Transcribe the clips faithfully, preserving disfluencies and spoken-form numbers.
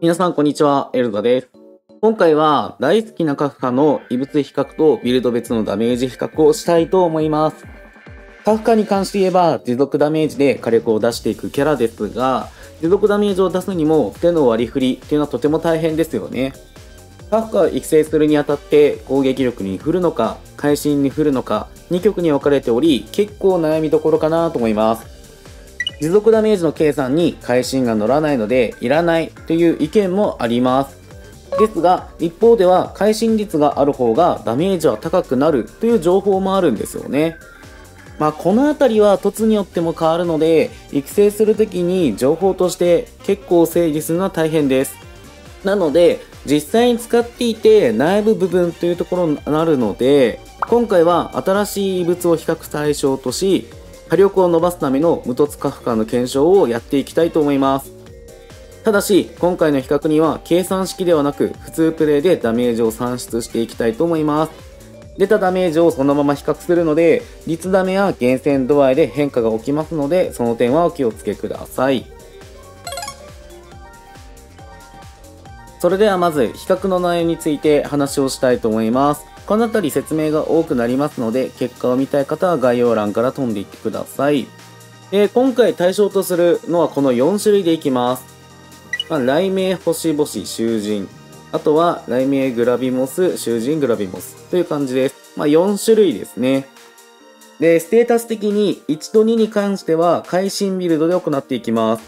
皆さんこんにちは、エルダです。今回は大好きなカフカの異物比較とビルド別のダメージ比較をしたいと思います。カフカに関して言えば持続ダメージで火力を出していくキャラですが、持続ダメージを出すにも手の割り振りっていうのはとても大変ですよね。カフカを育成するにあたって攻撃力に振るのか、会心に振るのか、にきょくに分かれており、結構悩みどころかなと思います。持続ダメージの計算に会心が乗らないのでいらないという意見もあります。ですが、一方では会心率がある方がダメージは高くなるという情報もあるんですよね。まあこの辺りは凸によっても変わるので、育成する時に情報として結構整理するのは大変です。なので、実際に使っていて内部部分というところになるので、今回は新しい異物を比較対象とし、火力を伸ばすための無凸カフカの検証をやっていきたいと思います。ただし、今回の比較には計算式ではなく普通プレイでダメージを算出していきたいと思います。出たダメージをそのまま比較するので、率ダメや減戦度合いで変化が起きますので、その点はお気をつけください。それではまず比較の内容について話をしたいと思います。この辺り説明が多くなりますので、結果を見たい方は概要欄から飛んでいってください。で、今回対象とするのはこのよんしゅるいでいきます。まあ、雷鳴星々囚人。あとは雷鳴グラビモス、囚人グラビモスという感じです。まあ、よんしゅるいですね。で、ステータス的にいちとにに関しては会心ビルドで行っていきます。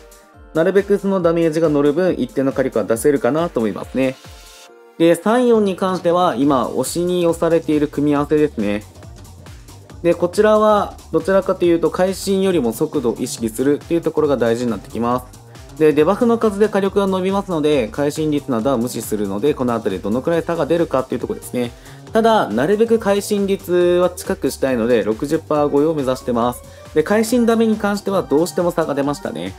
なるべくそのダメージが乗る分一定の火力は出せるかなと思いますね。で、さん、よんに関しては今押しに押されている組み合わせですね。で、こちらはどちらかというと会心よりも速度を意識するというところが大事になってきます。で、デバフの数で火力が伸びますので、会心率などは無視するので、この辺りどのくらい差が出るかというところですね。ただ、なるべく会心率は近くしたいので ろくじゅっパーセント 超えを目指してます。で、会心ダメに関してはどうしても差が出ましたね。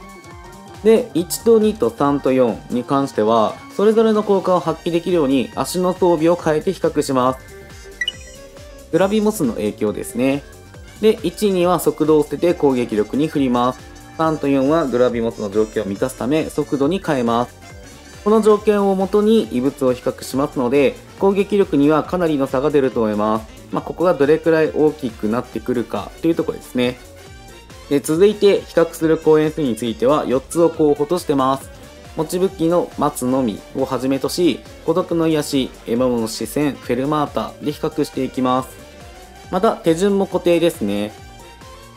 で、いちとにとさんとよんに関しては、それぞれの効果を発揮できるように足の装備を変えて比較します。グラビモスの影響ですね。で、いち、には速度を捨てて攻撃力に振ります。さんとよんはグラビモスの条件を満たすため速度に変えます。この条件をもとに異物を比較しますので、攻撃力にはかなりの差が出ると思います。まあ、ここがどれくらい大きくなってくるかというところですね。で、続いて比較する公演数についてはよっつを候補としてます。持ち武器の松のみをはじめとし、孤独の癒し、獲物の視線、フェルマータで比較していきます。また手順も固定ですね。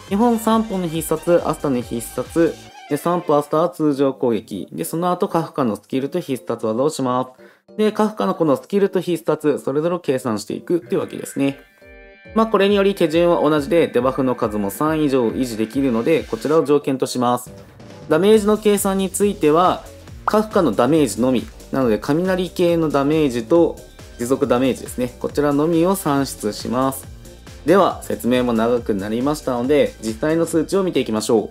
基本さんぽの必殺、アスタの必殺、でさんぽアスタは通常攻撃、でその後カフカのスキルと必殺技をします。で、カフカのこのスキルと必殺、それぞれを計算していくというわけですね。まあこれにより手順は同じでデバフの数もさん以上維持できるので、こちらを条件とします。ダメージの計算については、カフカのダメージのみ、なので雷系のダメージと持続ダメージですね。こちらのみを算出します。では説明も長くなりましたので、実際の数値を見ていきましょう。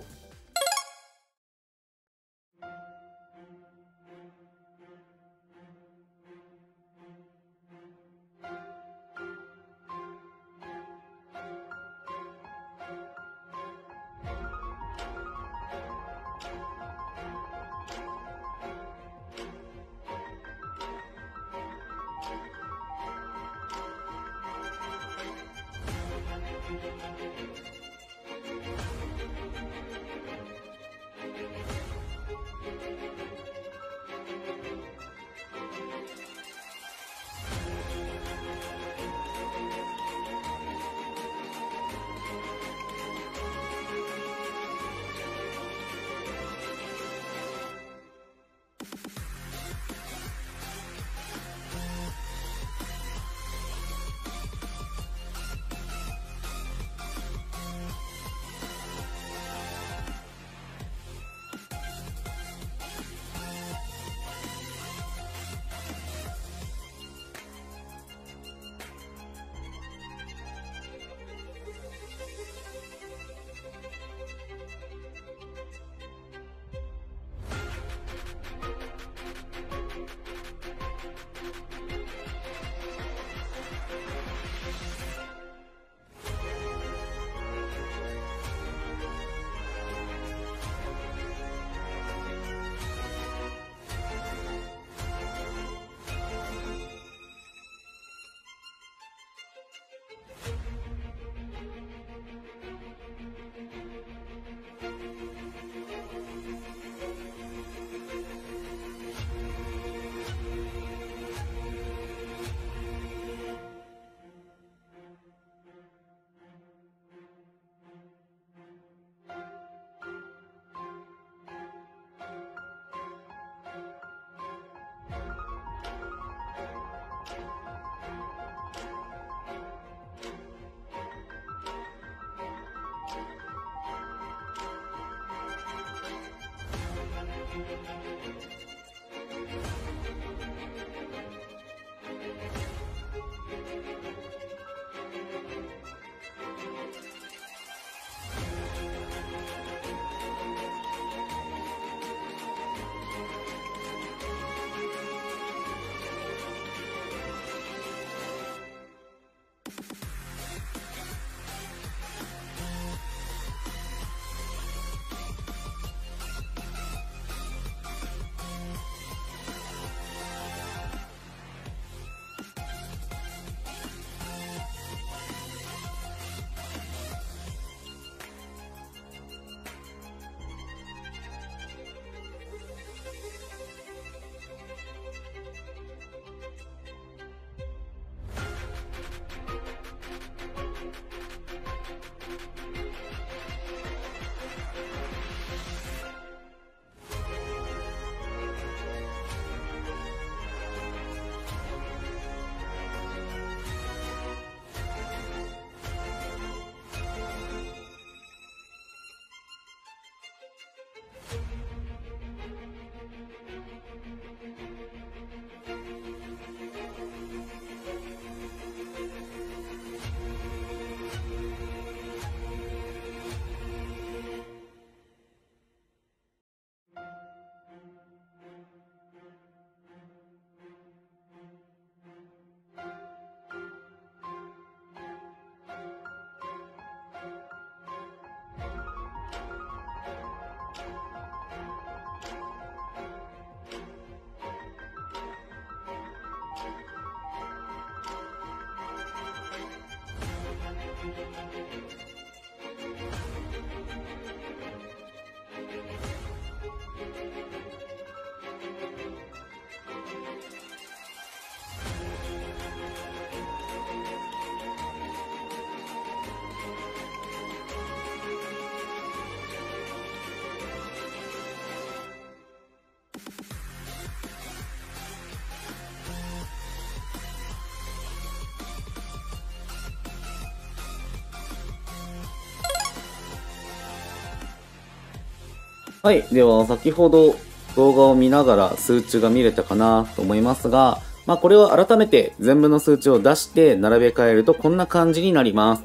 はい、では先ほど動画を見ながら数値が見れたかなと思いますが、まあ、これを改めて全部の数値を出して並べ替えるとこんな感じになります。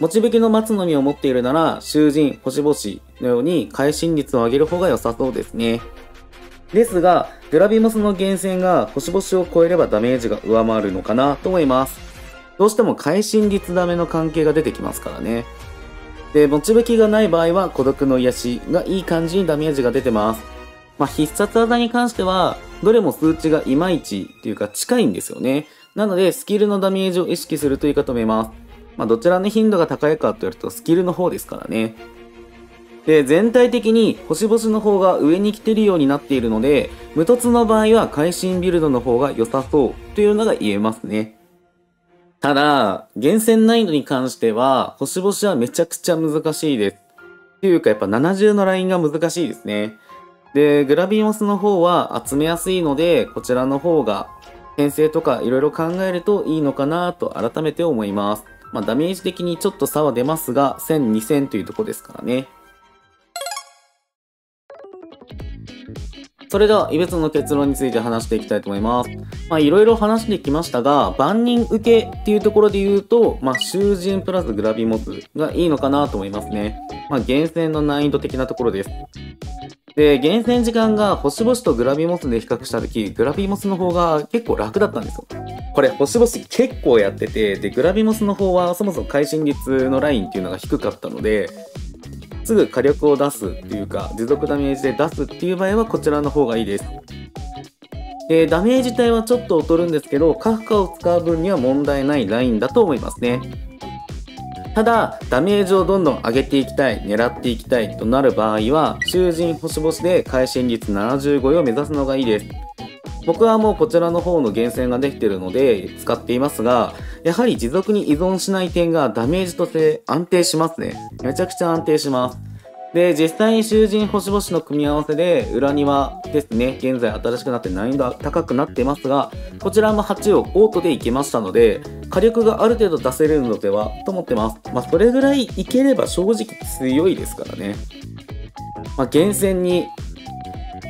もちぶきの松の実を持っているなら囚人、星々のように会心率を上げる方が良さそうですね。ですがグラビモスの源泉が星々を超えればダメージが上回るのかなと思います。どうしても会心率ダメの関係が出てきますからね。で、もちぶきがない場合は孤独の癒しがいい感じにダメージが出てます。まあ、必殺技に関しては、どれも数値がいまいちっていうか近いんですよね。なので、スキルのダメージを意識するといいかと思います。まあ、どちらの頻度が高いかと言われるとスキルの方ですからね。で、全体的に星々の方が上に来てるようになっているので、無凸の場合は会心ビルドの方が良さそうというのが言えますね。ただ、厳選難易度に関しては、星々はめちゃくちゃ難しいです。というか、やっぱななじゅうのラインが難しいですね。で、グラビモスの方は集めやすいので、こちらの方が、編成とかいろいろ考えるといいのかなと改めて思います。まあ、ダメージ的にちょっと差は出ますが、せん、にせんというとこですからね。それでは、異物の結論について話していきたいと思います。まあ、いろいろ話してきましたが、万人受けっていうところで言うと、まあ、囚人プラスグラビモスがいいのかなと思いますね。まあ、厳選の難易度的なところです。で、厳選時間が星々とグラビモスで比較したとき、グラビモスの方が結構楽だったんですよ。これ、星々結構やってて、で、グラビモスの方はそもそも会心率のラインっていうのが低かったので、すぐ火力を出すっていうか持続ダメージで出すっていう場合はこちらの方がいいです。でダメージ自体はちょっと劣るんですけどカフカを使う分には問題ないラインだと思いますね。ただダメージをどんどん上げていきたい、狙っていきたいとなる場合は囚人星々で会心率ななじゅうごを目指すのがいいです。僕はもうこちらの方の厳選ができているので使っていますが、やはり持続に依存しない点がダメージとして安定しますね。めちゃくちゃ安定します。で、実際に囚人星々の組み合わせで裏庭ですね、現在新しくなって難易度高くなってますが、こちらもはちをオートでいけましたので、火力がある程度出せるのではと思ってます。まあそれぐらいいければ正直強いですからね。まあ厳選に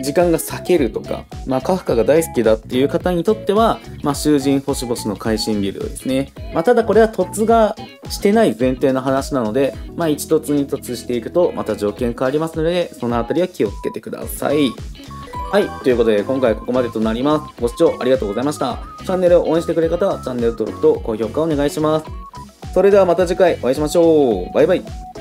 時間が割けるとか、まあ、カフカが大好きだっていう方にとっては、まあ、囚人星々の回心ビルドですね。まあ、ただこれは凸がしてない前提の話なので、まあ、いち凸に凸していくとまた条件変わりますので、そのあたりは気をつけてください。はい、ということで今回はここまでとなります。ご視聴ありがとうございました。チャンネルを応援してくれる方はチャンネル登録と高評価をお願いします。それではまた次回お会いしましょう。バイバイ。